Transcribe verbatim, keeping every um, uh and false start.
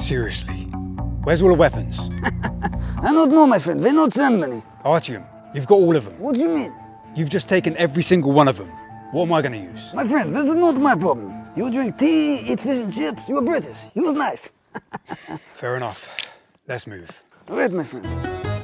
Seriously. Where's all the weapons? I don't know, my friend. They not send many. Artyom, you've got all of them. What do you mean? You've just taken every single one of them. What am I going to use? My friend, this is not my problem. You drink tea, eat fish and chips, you're British. Use knife. Fair enough. Let's move. All right, my friend.